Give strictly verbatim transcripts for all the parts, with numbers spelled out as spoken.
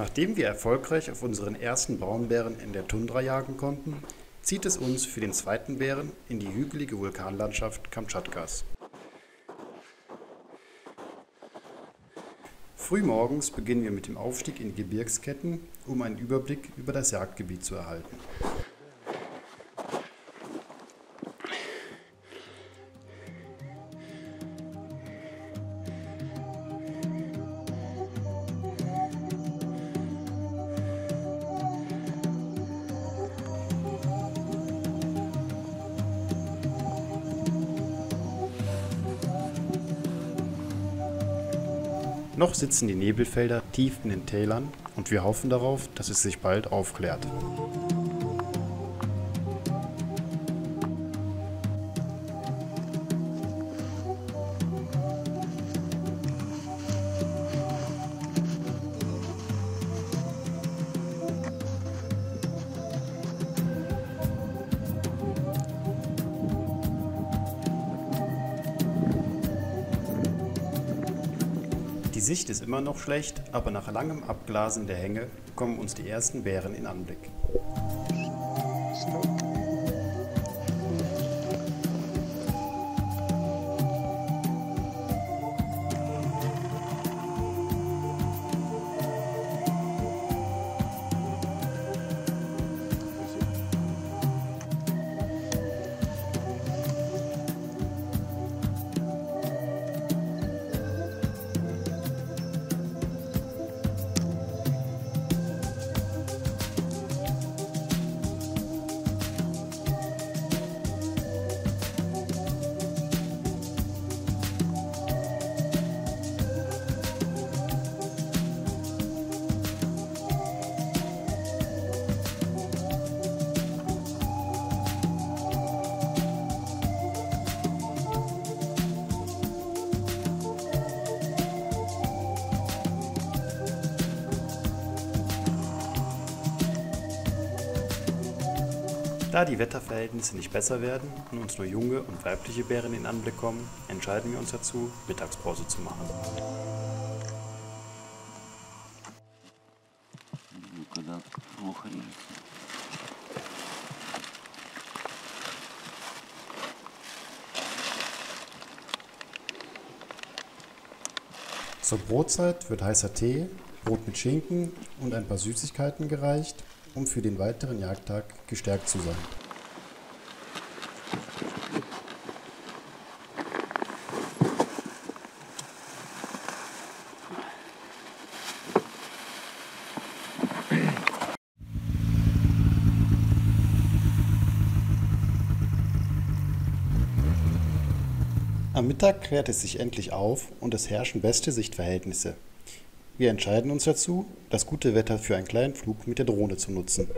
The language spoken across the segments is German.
Nachdem wir erfolgreich auf unseren ersten Braunbären in der Tundra jagen konnten, zieht es uns für den zweiten Bären in die hügelige Vulkanlandschaft Kamtschatkas. Frühmorgens beginnen wir mit dem Aufstieg in die Gebirgsketten, um einen Überblick über das Jagdgebiet zu erhalten. Noch sitzen die Nebelfelder tief in den Tälern und wir hoffen darauf, dass es sich bald aufklärt. Die Sicht ist immer noch schlecht, aber nach langem Abglasen der Hänge kommen uns die ersten Bären in Anblick. Da die Wetterverhältnisse nicht besser werden und uns nur junge und weibliche Bären in Anblick kommen, entscheiden wir uns dazu, Mittagspause zu machen. Zur Brotzeit wird heißer Tee, Brot mit Schinken und ein paar Süßigkeiten gereicht, um für den weiteren Jagdtag gestärkt zu sein. Am Mittag klärt es sich endlich auf und es herrschen beste Sichtverhältnisse. Wir entscheiden uns dazu, das gute Wetter für einen kleinen Flug mit der Drohne zu nutzen.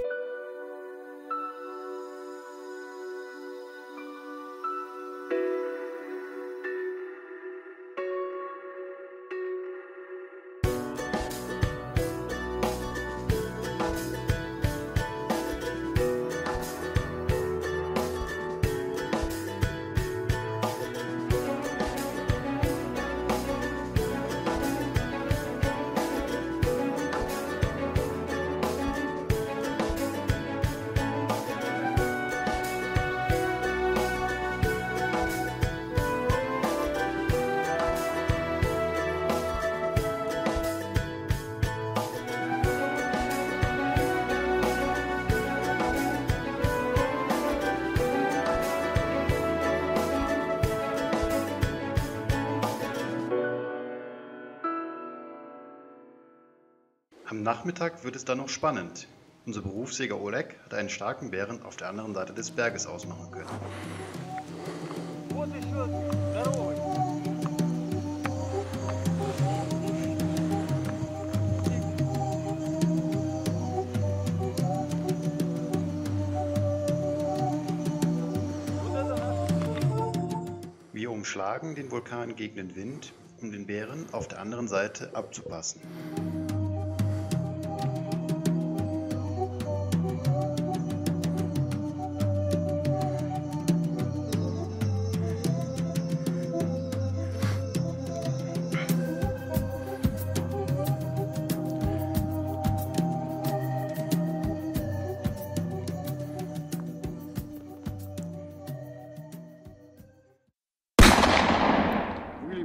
Am Nachmittag wird es dann noch spannend. Unser Berufsjäger Oleg hat einen starken Bären auf der anderen Seite des Berges ausmachen können. Wir umschlagen den Vulkan gegen den Wind, um den Bären auf der anderen Seite abzupassen.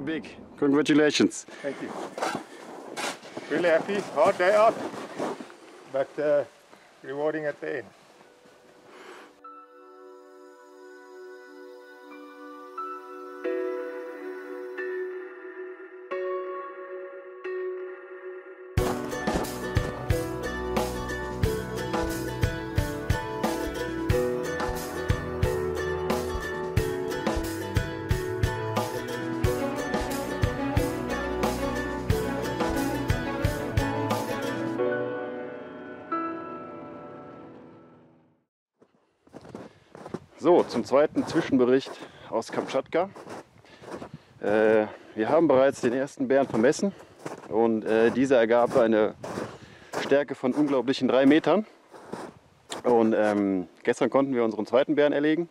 big. Congratulations. Thank you. Really happy, hard day out, but uh, rewarding at the end. So, zum zweiten Zwischenbericht aus Kamtschatka. Äh, wir haben bereits den ersten Bären vermessen und äh, dieser ergab eine Stärke von unglaublichen drei Metern. Und ähm, gestern konnten wir unseren zweiten Bären erlegen.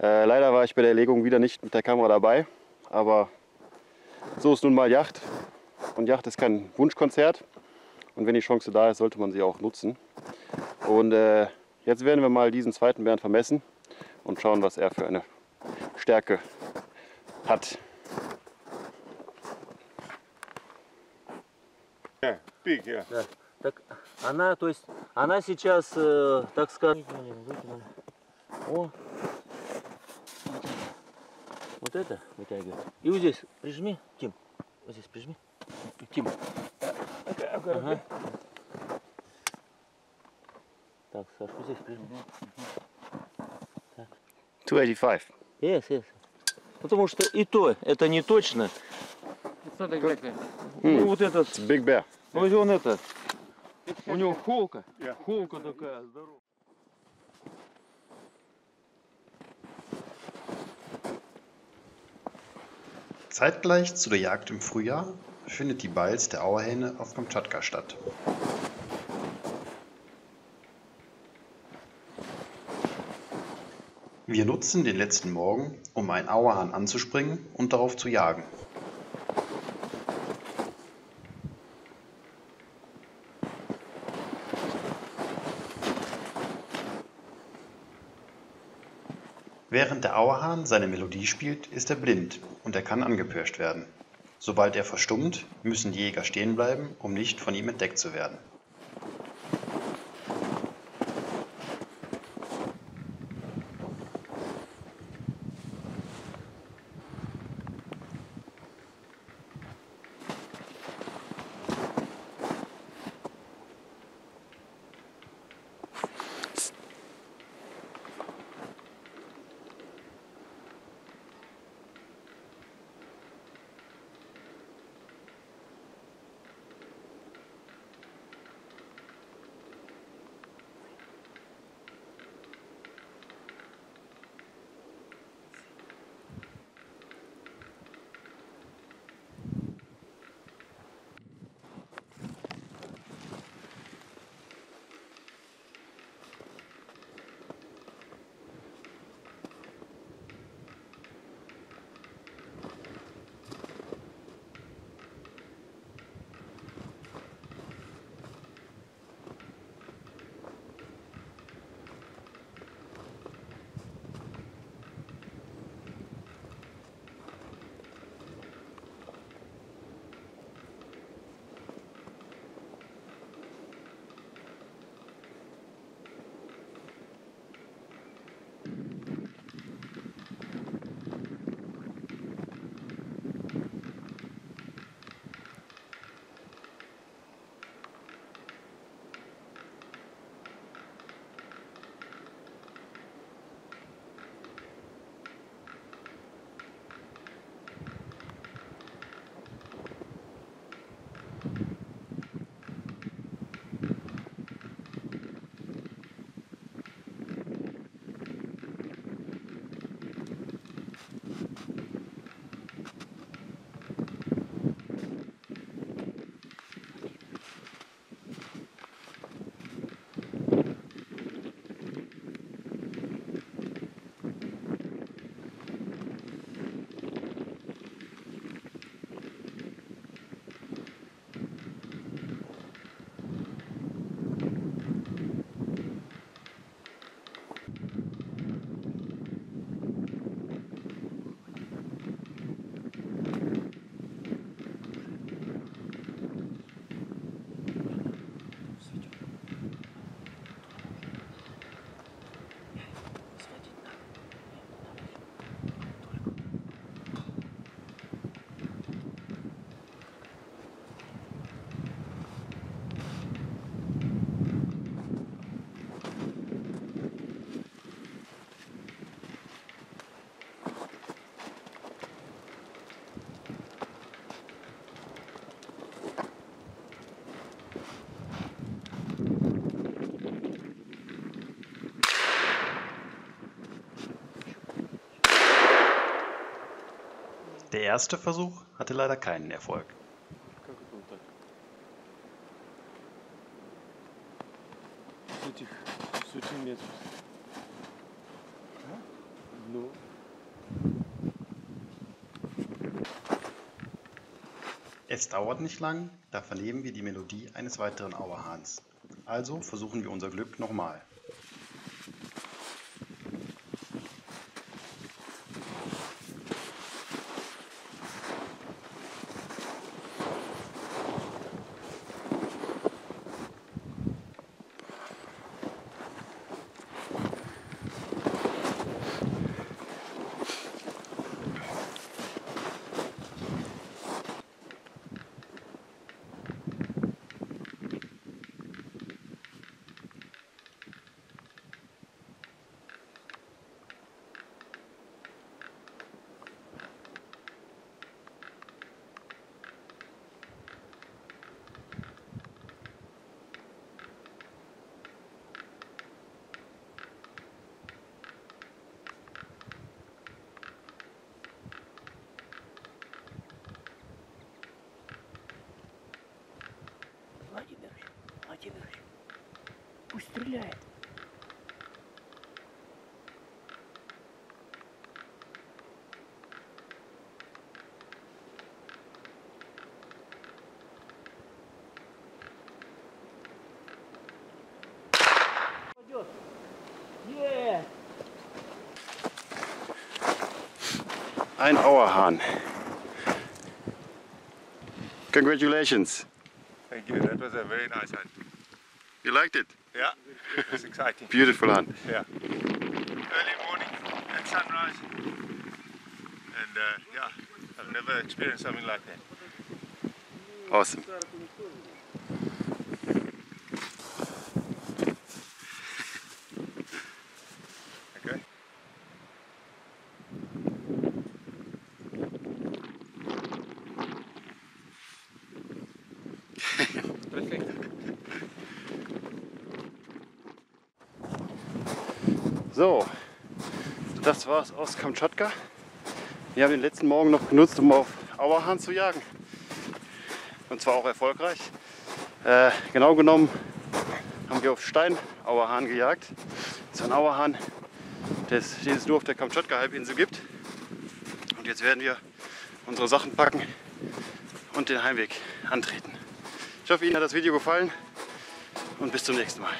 Äh, leider war ich bei der Erlegung wieder nicht mit der Kamera dabei, aber so ist nun mal Jagd. Und Jagd ist kein Wunschkonzert. Und wenn die Chance da ist, sollte man sie auch nutzen. Und äh, jetzt werden wir mal diesen zweiten Bären vermessen und schauen, was er für eine Stärke hat. Yeah, big, yeah. Да. Так, она, то есть, она сейчас, э, так сказать, о, вот это вытягивает. И вот здесь прижми, Тим, вот здесь прижми, Тим. Ага. Так, Сашку здесь прижми. two eighty-five. Yes, yes. Потому что и то, это не точно. Exactly. Ну, mm. Вот этот. It's big bear. Ну, yeah. Он этот. У него холка. Yeah. Холка такая здоровая. Zeitgleich zu der Jagd im Frühjahr findet die Balz der Auerhähne auf Kamtschatka statt. Wir nutzen den letzten Morgen, um einen Auerhahn anzuspringen und darauf zu jagen. Während der Auerhahn seine Melodie spielt, ist er blind und er kann angepirscht werden. Sobald er verstummt, müssen die Jäger stehen bleiben, um nicht von ihm entdeckt zu werden. Der erste Versuch hatte leider keinen Erfolg. Es dauert nicht lang, da vernehmen wir die Melodie eines weiteren Auerhahns. Also versuchen wir unser Glück nochmal. Пусть стреляет. Пойдет. Е! Ein Auerhahn. Congratulations. Thank you. That was a very nice hunt. You liked it? Yeah, it was exciting. Beautiful hunt. Yeah. Early morning and sunrise. And uh, yeah, I've never experienced something like that. Awesome. Okay. So, das war's aus Kamtschatka. Wir haben den letzten Morgen noch genutzt, um auf Auerhahn zu jagen. Und zwar auch erfolgreich. Äh, genau genommen haben wir auf Stein Auerhahn gejagt. Das ist ein Auerhahn, den es nur auf der Kamtschatka-Halbinsel gibt. Und jetzt werden wir unsere Sachen packen und den Heimweg antreten. Ich hoffe, Ihnen hat das Video gefallen und bis zum nächsten Mal.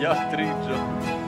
Ja, trinkt schon.